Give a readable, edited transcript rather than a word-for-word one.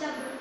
Shabbat.